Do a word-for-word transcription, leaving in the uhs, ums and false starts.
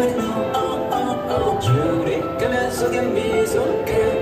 biết nhau. Yêu đi, có lẽ sẽ khiến mình